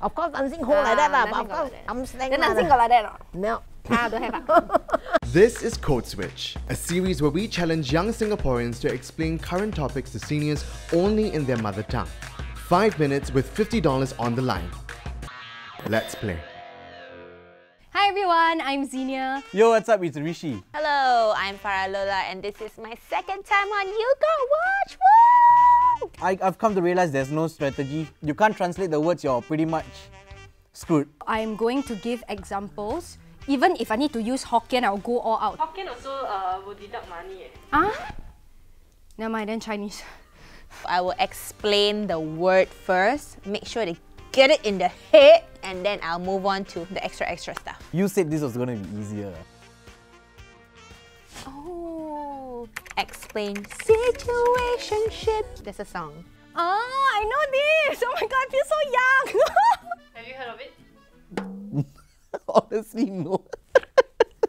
Of course, dancing hole like that, but of course, I'm slang. Then dancing got like that or? No. Ah, don't have This is Code Switch, a series where we challenge young Singaporeans to explain current topics to seniors only in their mother tongue. 5 minutes with $50 on the line. Let's play. Hi everyone, I'm Xenia. Yo, what's up? It's Rishi. Hello, I'm Farah Lola, and this is my second time on You Got Watch Woo! I've come to realize there's no strategy. You can't translate the words, you're pretty much screwed. I'm going to give examples. Even if I need to use Hokkien, I'll go all out. Hokkien also will deduct money. Ah? Never mind, then Chinese. I will explain the word first, make sure they get it in the head, and then I'll move on to the extra stuff. You said this was gonna be easier. Oh. Explain situationship. There's a song. Oh, I know this! Oh my god, I feel so young! Have you heard of it? Honestly, no.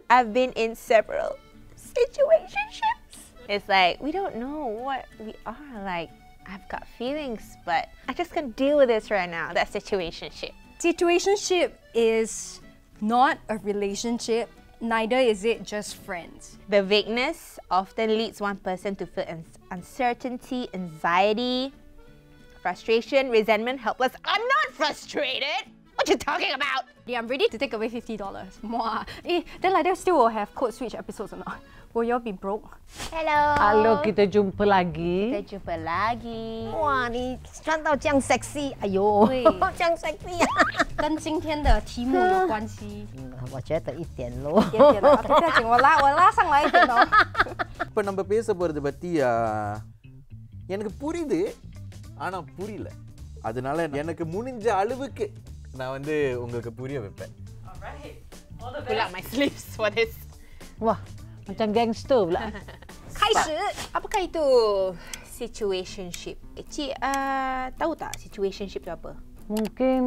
I've been in several situationships. It's like, we don't know what we are. Like, I've got feelings, but I just can't deal with this right now. That's situationship. Situationship is not a relationship. Neither is it just friends. The vagueness often leads one person to feel uncertainty, anxiety, frustration, resentment, helpless. I'm not frustrated! What you talking about? Yeah, I'm ready to take away $50. Mwah. Eh, then like that still will have Code Switch episodes or not? Will y'all be broke? Hello. Hello, kita jumpa lagi. Kita jumpa lagi. Wow, you dressed up so sexy. Ayo. So sexy. With today's topic有关系. I think a little. A little. Okay, I'll pull it up. Pernah பேசபோறது பத்தி எனக்கு புரியுது. ஆனா புரியல. அதனால எனக்கு முடிஞ்ச அளவுக்கு நான் வந்து உங்களுக்கு புரிய வைப்பேன். Alright. All the best. Pull up my sleeves for this. Wah, macam gangster pula. Kaisi, apakah itu situationship? Cik tahu tak situationship itu apa? Mungkin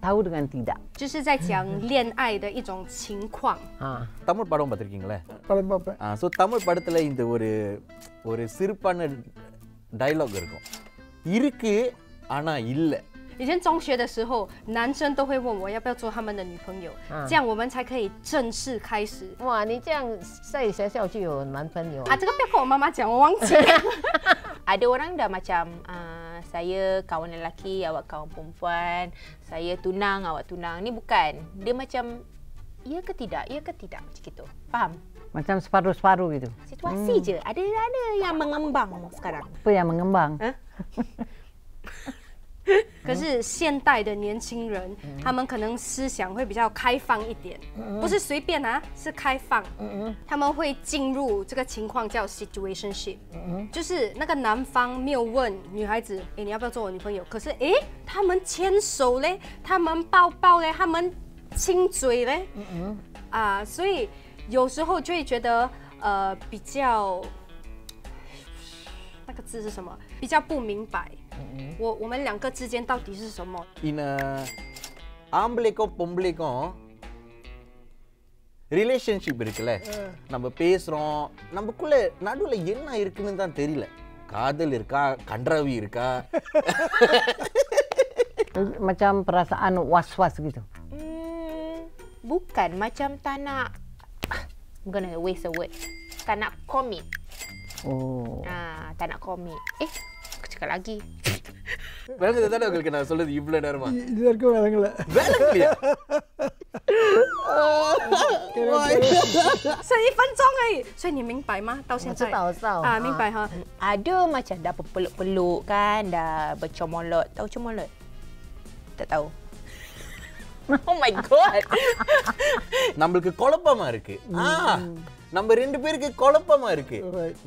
tahu dengan tidak. 就是在讲恋爱的一种情况. Tamil படம் பார்த்திருக்கீங்களா? படம் பார்ப்பேன். So தமிழ் படத்துல இந்த ஒரு சிறப்பான டயலாக் இருக்கும். இருக்கு ஆனா இல்ல. 以前中学的时候， 男生都会问我要不要做他们的女朋友， 这样我们才可以正式开始。 哇，你这样在学校就有男朋友？ 这个不要跟我妈妈讲，我忘记了。 Ada orang dah macam, saya kawan lelaki, awak kawan perempuan, saya tunang, awak tunang. Ni bukan. Dia macam, iya ke tidak macam gitu. Faham? Macam separuh-separuh gitu. Situasi je. Ada yang mengembang sekarang. Apa yang mengembang? 可是现代的年轻人，他们可能思想会比较开放一点，不是随便啊，是开放。他们会进入这个情况叫 situationship，就是那个男方没有问女孩子，你要不要做我女朋友？可是他们牵手嘞，他们抱抱嘞，他们亲嘴嘞，啊，所以有时候就会觉得比较。 那个字是什么？比较不明白。我们两个之间到底是什么 ？Ina, ambeleko pombeleko relationship இருக்குல்ல. நம்ம பேசுறோம். நமக்குள்ள நடுவுல என்ன இருக்குன்னு தான் தெரியல. காதல் இருக்கா? கண்டரவி இருக்கா? Macam perasaan was-was gitu. Bukan macam tak nak. I'm gonna waste a word. Tak nak commit. Oh. Tak nak komik. Aku cakap lagi. Barang kita tak tahu kalau kena solat ibu dan rumah. Dia tak kau barang lah. Barang dia. 剩1分钟而已， 所以你明白吗？到现在啊，明白哈。Ada macam dah peluk-peluk kan, dah bercomolot. Tahu comolot? Tak tahu. Oh my god. Nampak ke kolopama ada. Ah. நம்ம ரெண்டு பேருக்கு குழப்பமா இருக்கு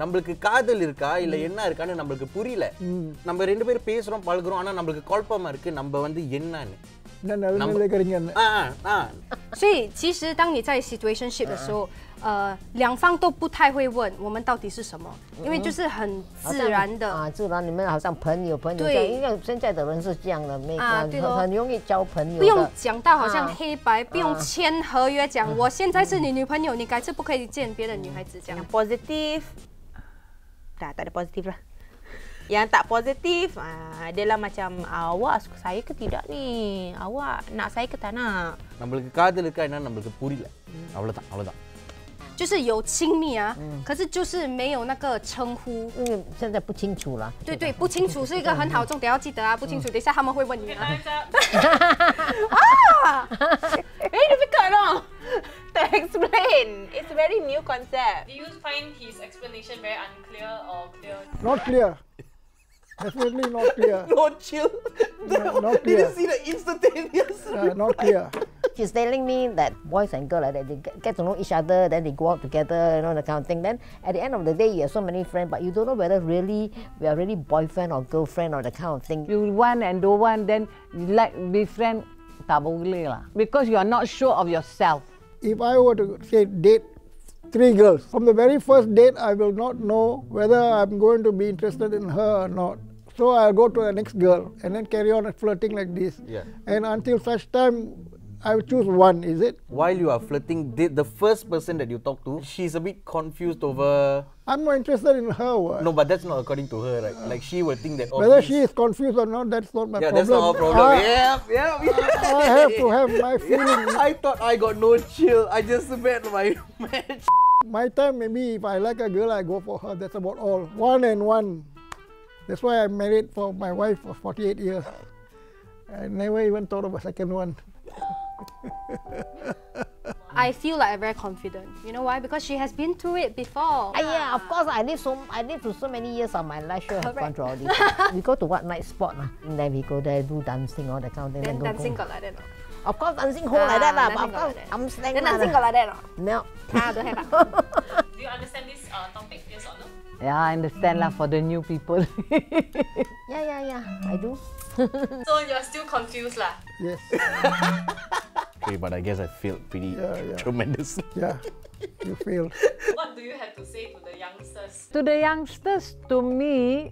நமக்கு காதல் இருக்கா இல்ல என்ன இருக்கான்னு நமக்கு புரியல நம்ம ரெண்டு பேர் பேசுறோம் பழகுறோம் ஆனா நமக்கு குழப்பமா இருக்கு நம்ம வந்து என்னன்னு所以其实当你在 situationship 的时候，两方都不太会问我们到底是什么，因为就是很自然的啊，自然你们好像朋友对，因为现在的人是这样的，没很容易交朋友，不用讲到好像黑白，不用签合约讲我现在是你女朋友，你改次不可以见别的女孩子这样。Positive， tak ada positive lah. Yang tak positif, adalah macam awak suka saya ke tidak ni? Awak nak saya ke tak nak? Nampak kata lekai, nampak puri lah. Awal tak, awal tak. 就是有亲密啊，可是就是没有那个称呼，嗯，现在不清楚了。对对，不清楚是一个很好重点，要记得啊，不清楚，等一下他们会问你啊。啊，very difficult 哦。To explain, it's a very new concept. Do you find his explanation very unclear or clear? Not clear. Definitely not clear. Not chill. Not clear. Did you see the instantaneous? Not clear. She's telling me that boys and girls like that, they get to know each other, then they go out together, you know, that kind of thing. Then at the end of the day, you have so many friends, but you don't know whether really we are really boyfriend or girlfriend or that kind of thing. You want and don't want, then you like befriend, because you are not sure of yourself. If I were to say date 3 girls, from the very first date, I will not know whether I'm going to be interested in her or not. So I'll go to the next girl and then carry on flirting like this. Yeah. And until such time, I will choose one, is it? While you are flirting, the first person that you talk to, she's a bit confused over... I'm not interested in her. What? No, but that's not according to her, right? Like, she will think that... Whether she is confused or not, that's not my problem. Yeah, that's not our problem. I have to have my feelings. I thought I got no chill. I just met my match. My time, maybe if I like a girl, I go for her. That's about all. One and one. That's why I'm married for my wife for 48 years. I never even thought of a second one. I feel like I'm very confident. You know why? Because she has been through it before. Yeah, of course. I live through so many years of my life. Sure, have gone through all this. We go to what night spot, and then we go there do dancing, all that kind of thing. Then dancing got like that. Of course, dancing whole like that lah. Of course, I'm slang. Then dancing got like that. No. Don't have. Do you understand this topic? Yes or no? Yeah, I understand lah. For the new people. Yeah. I do. So you're still confused lah. Yes. But I guess I failed pretty tremendously. Yeah, you failed. What do you have to say to the youngsters? To the youngsters, to me,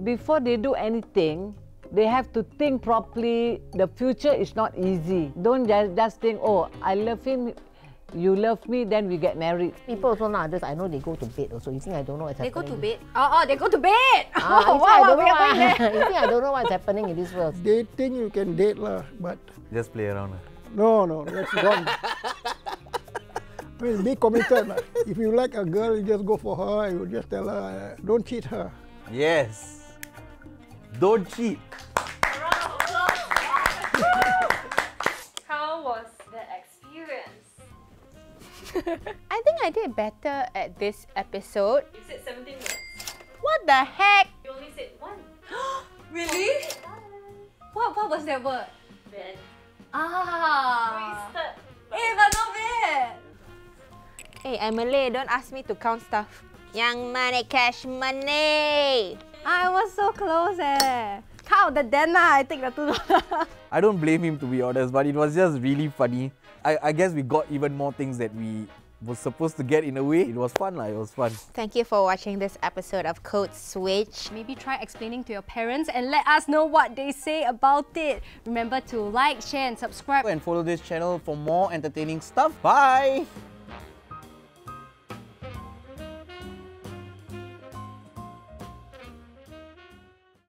before they do anything, they have to think properly. The future is not easy. Don't just think, oh, I love him, you love me, then we get married. People also nowadays, I know they go to bed also. You think I don't know what's happening? They go to bed? Oh, they go to bed! Oh, wow, we are going there. You think I don't know what's happening in this world? Dating, you can date lah, but... Just play around lah. No, that's wrong. I mean, be committed. If you like a girl, you just go for her. You just tell her, don't cheat her. Yes. Don't cheat. How was the experience? I think I did better at this episode. You said 17 minutes. What the heck? You only said 1. Really? What was that word? Bad. Ah, eh, but not bad. Hey, I'm Malay. Don't ask me to count stuff. Yang money, cash money. I was so close, eh. Count the denna. I think the $2. I don't blame him to be honest, but it was just really funny. I guess we got even more things that we were supposed to get in a way. It was fun, lah. It was fun. Thank you for watching this episode of Code Switch. Maybe try explaining to your parents and let us know what they say about it. Remember to like, share and subscribe. And follow this channel for more entertaining stuff. Bye!